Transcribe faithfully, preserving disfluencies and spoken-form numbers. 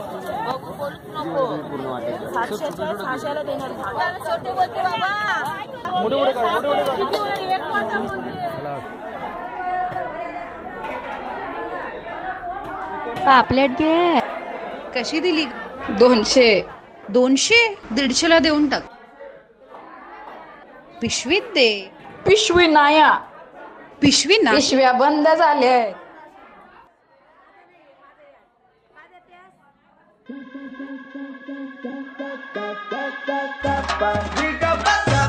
बघू बोलूच नको सातशेच्या सहाशेला देणार छोटे बोलते बाबा मोठे मोठे बोलते पापलेट घे कशी दिली दोनशे दोनशे दीडशेला देऊन टाक पिशवीत दे पिशवी नाया पिशवी ना पिशव्या बंद झाल्या Bye.